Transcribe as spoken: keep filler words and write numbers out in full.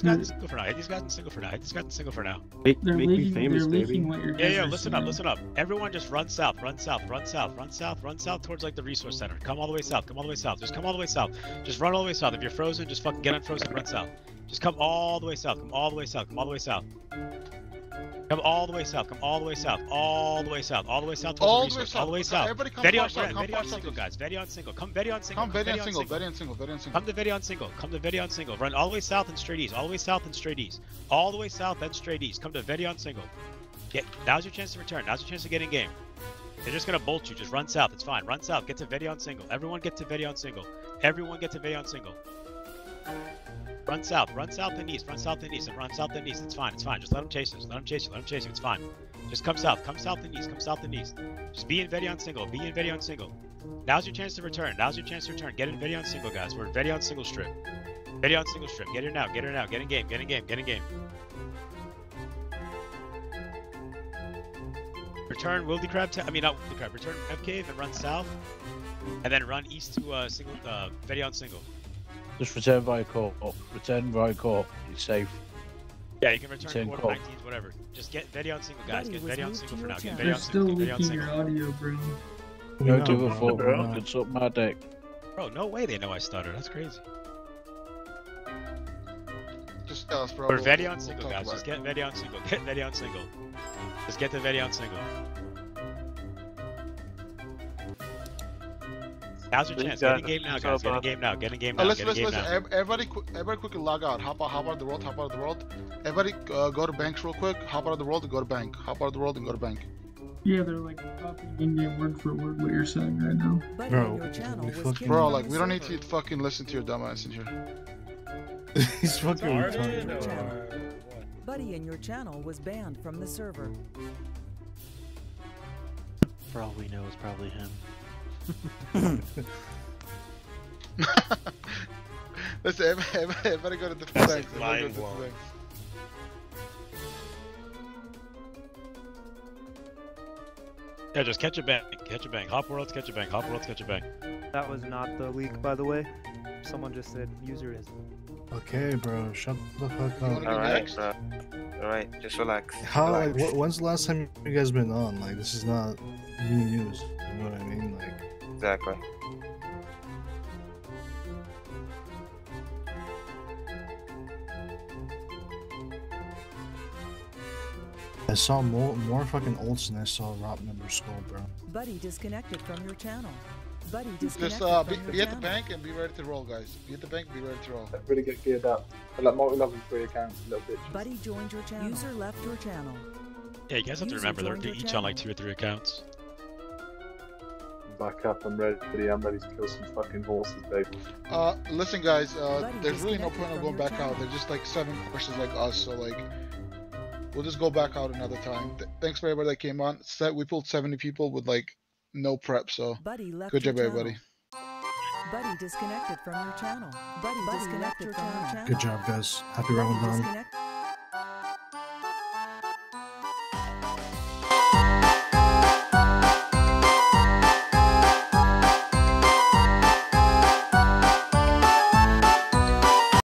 he's gotten single for now. He's gotten single for now. He's gotten single for now. Make, make leaking, me famous, baby. Yeah, yeah, listen up, listen up. Everyone just run south, run south, run south, run south, run south towards like the resource center. Come all the way south, come all the way south. Just come all the way south. Just run all the way south. If you're frozen, just fucking get unfrozen and run south. Just come all the way south, come all the way south, come all the way south. Come all the way south, come all the way south, all the way south, all the way south, all the way south, all the way south. Everybody come Vet'ion, south, come Vet'ion single, guys. Vet'ion single, come Vet'ion single. Come Vet'ion single, Vet'ion single, Vet'ion single. Come to Vet'ion single, come to Vet'ion single. Run all the way south and straight east, all the way south and straight east, all the way south and straight east. Come to Vet'ion single. Get now's your chance to return. Now's your chance to get in game. They're just gonna bolt you. Just run south. It's fine. Run south. Get to Vet'ion single. Everyone get to Vet'ion single. Everyone get to Vet'ion single. Run south, run south and east, run south and east, and run south and east. It's fine, it's fine. Just let them chase us. Let them chase you. Let them chase you. It's fine. Just come south, come south and east, come south and east. Just be in Vet'ion single, be in Vet'ion single. Now's your chance to return. Now's your chance to return. Get in Vet'ion single, guys. We're in Vet'ion single strip. Vet'ion single strip. Get in now. Get in now. Get in game. Get in game. Get in game. Return Wildy Crab. I mean, not Wildy Crab. Return F Cave and run south, and then run east to uh, single uh, Vet'ion single. Just return via corp. Oh, return via corp. It's safe. Yeah, you can return corp, nineteens, whatever. Just get Vet'ion single, guys. Get Vet'ion single for now. Get Vet'ion single. They're still leaking your audio, bro. No, do a fuck, bro. It's up my deck. Bro, no way they know I stutter. That's crazy. Just tell us, bro. Or Vet'ion single, guys. Just get Vet'ion single. Get Vet'ion single. Just get the Vet'ion single. Now's your chance. Get in game now, guys. Get in game now. Get in game now. Get in game now. Everybody, qu everybody quickly log out. Hop out, hop out of the world. Hop out of the world. Everybody uh, go to banks real quick. Hop out of the world and go to bank. Hop out of the world and go to bank. Yeah, they're like copying in-game word for word what you're saying right now. Bro, bro, like we don't need to fucking listen to your dumbass in here. He's fucking retarded. Buddy in your channel was banned from the server. For all we know, it's probably him. Listen, everybody go to the flag. Everybody go to the flag. Yeah, just catch a bang, catch a bang. Hop worlds, catch a bang. Hop worlds, catch a bang. That was not the leak, by the way. Someone just said user is. Okay, bro, shut the fuck up. Alright, bro. Alright, just relax. How? Relax. Like, when's the last time you guys been on? Like, this is not new news. You know what I mean? Like. Exactly. I saw more more fucking olds than I saw Rob member skull, bro. Buddy disconnected from your channel. Buddy disconnected. Just uh, from be, your be at the bank and be ready to roll, guys. Be at the bank, be ready to roll. That really get geared up. I like multi-level three accounts, little bitch. Buddy joined your channel. User left your channel. Yeah, you guys have to remember they're each channel. On like two or three accounts. Back up, I'm ready, I'm ready to kill some fucking horses, baby. Uh, listen guys, uh, there's really no point in going back out. There's just like seven questions like us, so like, we'll just go back out another time. Th thanks for everybody that came on. Set, we pulled seventy people with like, no prep, so good job everybody. Buddy disconnected from your channel. Buddy disconnected from your channel. Good job guys, happy round one.